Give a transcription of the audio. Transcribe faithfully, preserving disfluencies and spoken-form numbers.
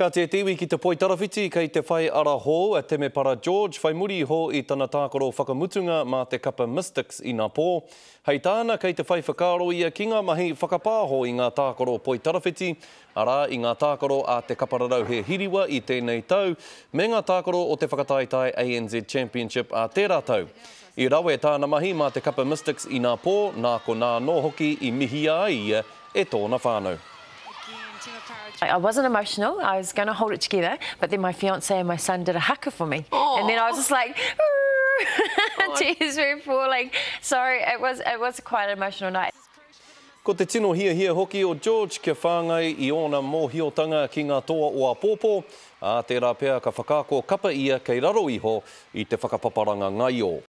Ka te te iwi ki te poitarawhiti kei te whai ara hou a Temepara George, whai muri hou I tana tākoro whakamutunga mā te Kappa Mystics I Nā Pō. Hei tāna kei te whai whakaaro ia ki ngā mahi whakapāho I ngā tākoro poitarawhiti, arā I ngā tākoro a te Kapararauhe Hiriwa I tēnei tau, me ngā tākoro o te whakataetai A N Z Championship a te rātau. I rawe tāna mahi mā te Kappa Mystics I Nā Pō, nā ko nā no hoki I mihia ai ia e tōna whānau. I wasn't emotional, I was going to hold it together, but then my fiancé and my son did a haka for me. Aww. And then I was just like, tears were falling. So it was, it was quite an emotional night. Ko te tino hia hia hoki o George kia whāngai I ona mōhiotanga ki ngā toa o Apōpō, a tērā pēr ka whakaako kapa ia kei raro iho I te whakapaparanga ngai o.